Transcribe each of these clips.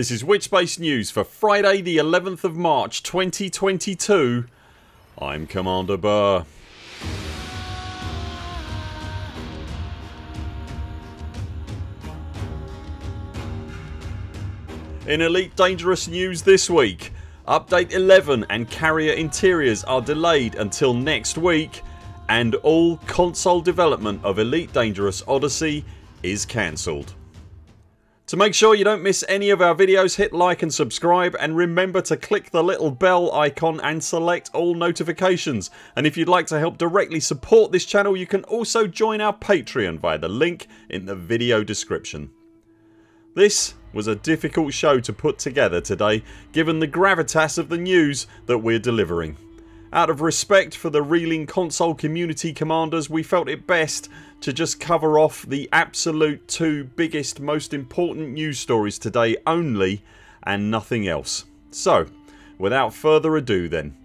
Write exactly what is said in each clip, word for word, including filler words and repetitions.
This is Witchspace News for Friday the eleventh of March twenty twenty-two. I'm Commander Burr. In Elite Dangerous News this week, Update eleven and carrier interiors are delayed until next week, and all console development of Elite Dangerous Odyssey is cancelled. To make sure you don't miss any of our videos, hit like and subscribe, and remember to click the little bell icon and select all notifications. And if you'd like to help directly support this channel, you can also join our Patreon via the link in the video description. This was a difficult show to put together today given the gravitas of the news that we're delivering. Out of respect for the reeling console community commanders, we felt it best to just cover off the absolute two biggest, most important news stories today only and nothing else. So without further ado then.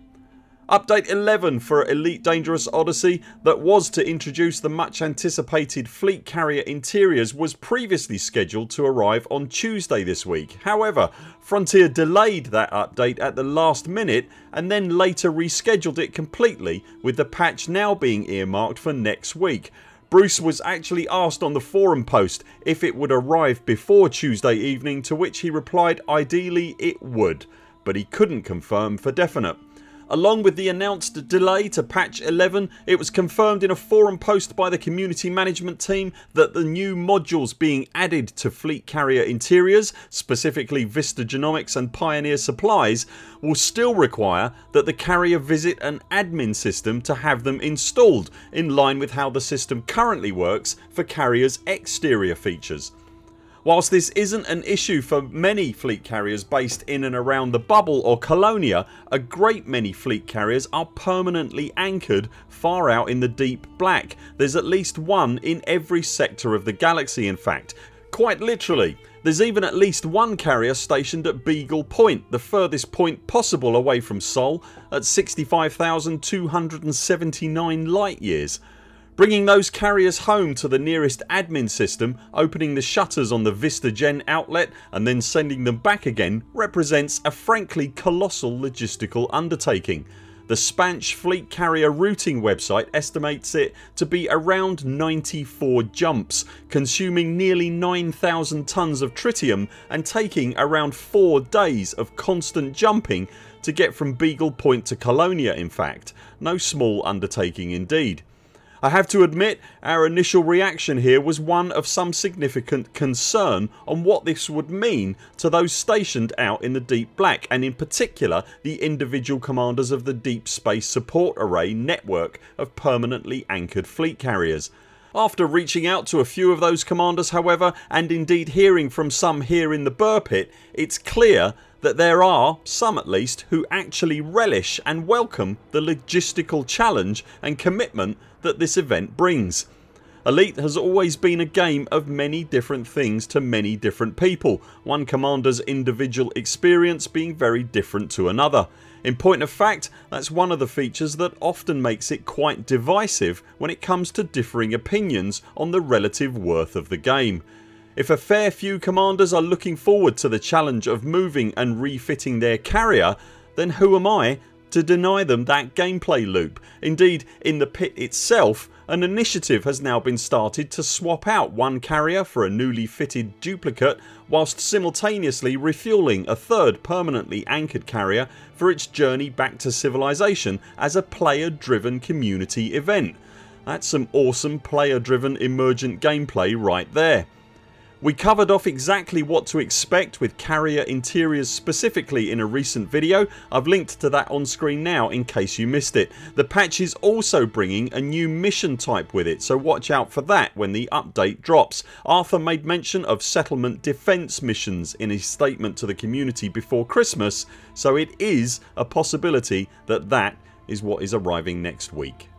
Update eleven for Elite Dangerous Odyssey, that was to introduce the much anticipated fleet carrier interiors, was previously scheduled to arrive on Tuesday this week. However, Frontier delayed that update at the last minute and then later rescheduled it completely, with the patch now being earmarked for next week. Bruce was actually asked on the forum post if it would arrive before Tuesday evening, to which he replied ideally it would, but he couldn't confirm for definite. Along with the announced delay to patch eleven, it was confirmed in a forum post by the community management team that the new modules being added to fleet carrier interiors, specifically Vista Genomics and Pioneer Supplies, will still require that the carrier visit an admin system to have them installed, in line with how the system currently works for carriers' exterior features. Whilst this isn't an issue for many fleet carriers based in and around the bubble or Colonia, a great many fleet carriers are permanently anchored far out in the deep black. There's at least one in every sector of the galaxy, in fact. Quite literally. There's even at least one carrier stationed at Beagle Point, the furthest point possible away from Sol, at sixty-five thousand two hundred seventy-nine light years. Bringing those carriers home to the nearest admin system, opening the shutters on the Vista Gen outlet and then sending them back again represents a frankly colossal logistical undertaking. The Spansh Fleet Carrier Routing website estimates it to be around ninety-four jumps, consuming nearly nine thousand tonnes of tritium and taking around four days of constant jumping to get from Beagle Point to Colonia, in fact. No small undertaking indeed. I have to admit our initial reaction here was one of some significant concern on what this would mean to those stationed out in the deep black, and in particular the individual commanders of the Deep Space Support Array network of permanently anchored fleet carriers. After reaching out to a few of those commanders, however, and indeed hearing from some here in the Burr Pit, it's clear that there are some, at least, who actually relish and welcome the logistical challenge and commitment that this event brings. Elite has always been a game of many different things to many different people, one commander's individual experience being very different to another. In point of fact, that's one of the features that often makes it quite divisive when it comes to differing opinions on the relative worth of the game. If a fair few commanders are looking forward to the challenge of moving and refitting their carrier, then who am I to deny them that gameplay loop? Indeed, in the pit itself, an initiative has now been started to swap out one carrier for a newly fitted duplicate, whilst simultaneously refuelling a third permanently anchored carrier for its journey back to civilization as a player driven community event. That's some awesome player driven emergent gameplay right there. We covered off exactly what to expect with carrier interiors specifically in a recent video. I've linked to that on screen now in case you missed it. The patch is also bringing a new mission type with it, so watch out for that when the update drops. Arthur made mention of settlement defence missions in his statement to the community before Christmas, so it is a possibility that that is what is arriving next week.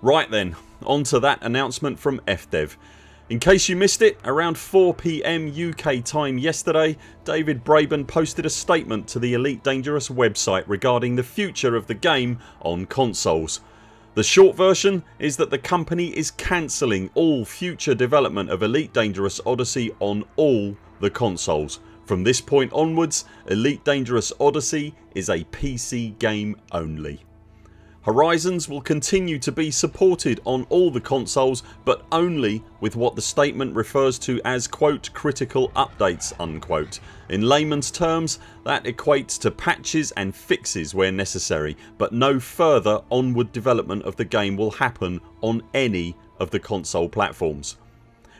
Right then, on to that announcement from F Dev. In case you missed it, around four p m U K time yesterday, David Braben posted a statement to the Elite Dangerous website regarding the future of the game on consoles. The short version is that the company is cancelling all future development of Elite Dangerous Odyssey on all the consoles. From this point onwards Elite Dangerous Odyssey is a P C game only. Horizons will continue to be supported on all the consoles but only with what the statement refers to as quote critical updates unquote. In layman's terms that equates to patches and fixes where necessary, but no further onward development of the game will happen on any of the console platforms.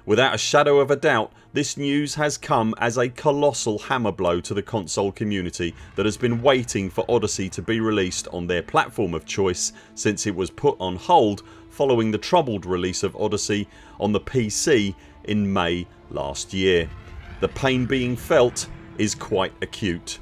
Without a shadow of a doubt this news has come as a colossal hammer blow to the console community that has been waiting for Odyssey to be released on their platform of choice since it was put on hold following the troubled release of Odyssey on the P C in May last year. The pain being felt is quite acute.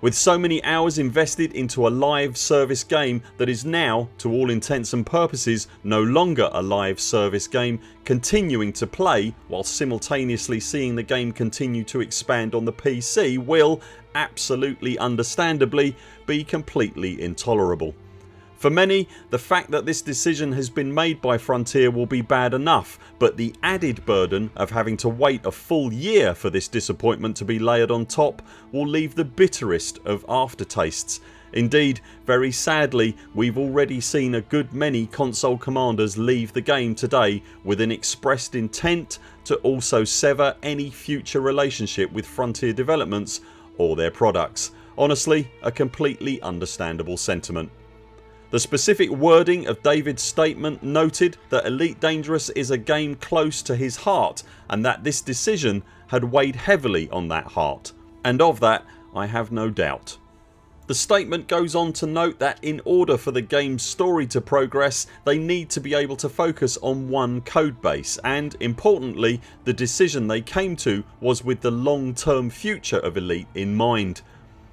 With so many hours invested into a live service game that is now, to all intents and purposes, no longer a live service game, continuing to play while simultaneously seeing the game continue to expand on the P C will, absolutely understandably, be completely intolerable. For many the fact that this decision has been made by Frontier will be bad enough, but the added burden of having to wait a full year for this disappointment to be layered on top will leave the bitterest of aftertastes. Indeed, very sadly we've already seen a good many console commanders leave the game today with an expressed intent to also sever any future relationship with Frontier developments or their products. Honestly, a completely understandable sentiment. The specific wording of David's statement noted that Elite Dangerous is a game close to his heart and that this decision had weighed heavily on that heart, and of that I have no doubt. The statement goes on to note that in order for the game's story to progress they need to be able to focus on one codebase, and importantly the decision they came to was with the long term future of Elite in mind.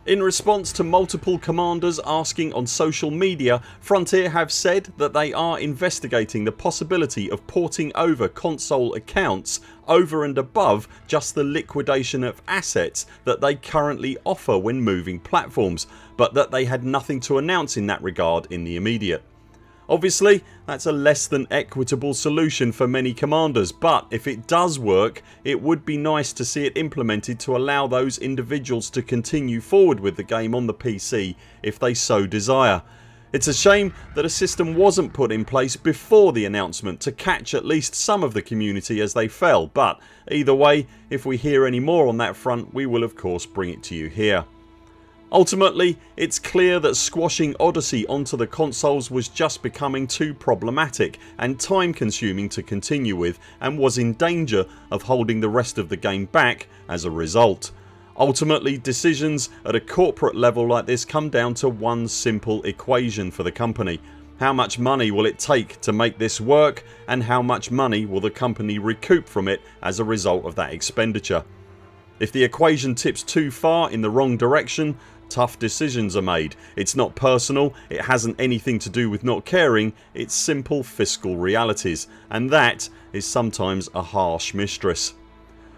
In response to multiple commanders asking on social media, Frontier have said that they are investigating the possibility of porting over console accounts over and above just the liquidation of assets that they currently offer when moving platforms, but that they had nothing to announce in that regard in the immediate. Obviously that's a less than equitable solution for many commanders, but if it does work it would be nice to see it implemented to allow those individuals to continue forward with the game on the P C if they so desire. It's a shame that a system wasn't put in place before the announcement to catch at least some of the community as they fell, but either way if we hear any more on that front we will of course bring it to you here. Ultimately it's clear that squashing Odyssey onto the consoles was just becoming too problematic and time consuming to continue with, and was in danger of holding the rest of the game back as a result. Ultimately decisions at a corporate level like this come down to one simple equation for the company: how much money will it take to make this work, and how much money will the company recoup from it as a result of that expenditure. If the equation tips too far in the wrong direction, tough decisions are made. It's not personal, it hasn't anything to do with not caring, it's simple fiscal realities, and that is sometimes a harsh mistress.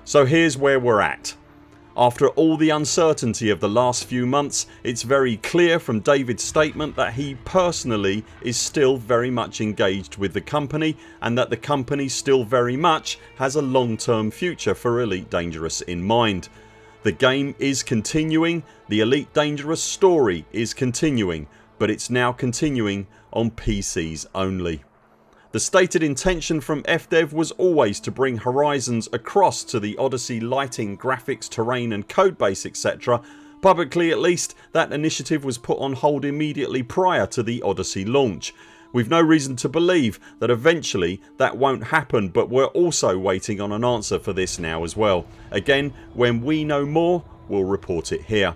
So here's where we're at. After all the uncertainty of the last few months it's very clear from David's statement that he personally is still very much engaged with the company, and that the company still very much has a long term future for Elite Dangerous in mind. The game is continuing, the Elite Dangerous story is continuing, but it's now continuing on P Cs only. The stated intention from F dev was always to bring Horizons across to the Odyssey lighting, graphics, terrain and codebase etc. Publicly at least that initiative was put on hold immediately prior to the Odyssey launch. We've no reason to believe that eventually that won't happen, but we're also waiting on an answer for this now as well. Again, when we know more we'll report it here.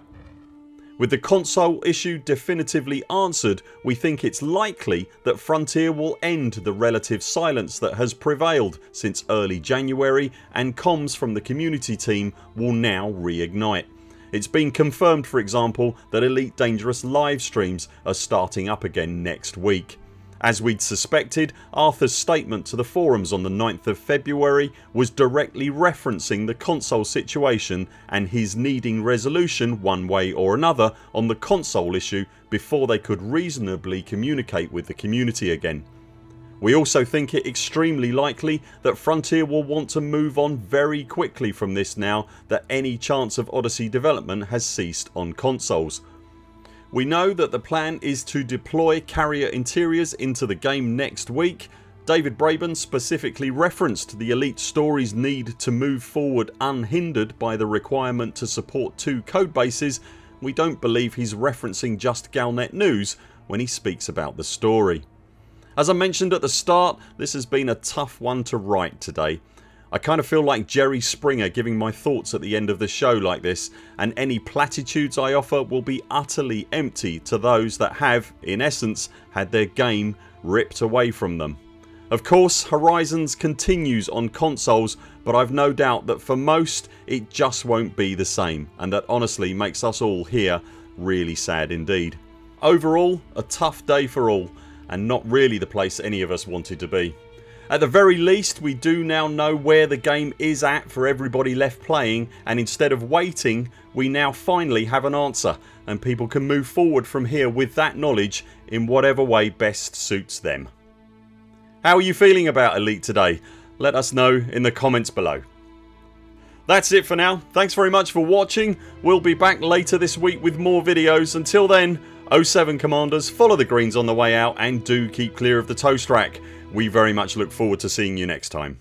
With the console issue definitively answered we think it's likely that Frontier will end the relative silence that has prevailed since early January, and comms from the community team will now reignite. It's been confirmed for example that Elite Dangerous live streams are starting up again next week. As we'd suspected, Arthur's statement to the forums on the ninth of February was directly referencing the console situation and his needing resolution one way or another on the console issue before they could reasonably communicate with the community again. We also think it extremely likely that Frontier will want to move on very quickly from this now that any chance of Odyssey development has ceased on consoles. We know that the plan is to deploy carrier interiors into the game next week. David Braben specifically referenced the Elite story's need to move forward unhindered by the requirement to support two codebases. We don't believe he's referencing just Galnet News when he speaks about the story. As I mentioned at the start, this has been a tough one to write today. I kind of feel like Jerry Springer giving my thoughts at the end of the show like this, and any platitudes I offer will be utterly empty to those that have, in essence, had their game ripped away from them. Of course Horizons continues on consoles, but I've no doubt that for most it just won't be the same, and that honestly makes us all here really sad indeed. Overall a tough day for all, and not really the place any of us wanted to be. At the very least we do now know where the game is at for everybody left playing, and instead of waiting we now finally have an answer, and people can move forward from here with that knowledge in whatever way best suits them. How are you feeling about Elite today? Let us know in the comments below. That's it for now. Thanks very much for watching. We'll be back later this week with more videos. Until then, oh seven Commanders, follow the greens on the way out and do keep clear of the toast rack. We very much look forward to seeing you next time.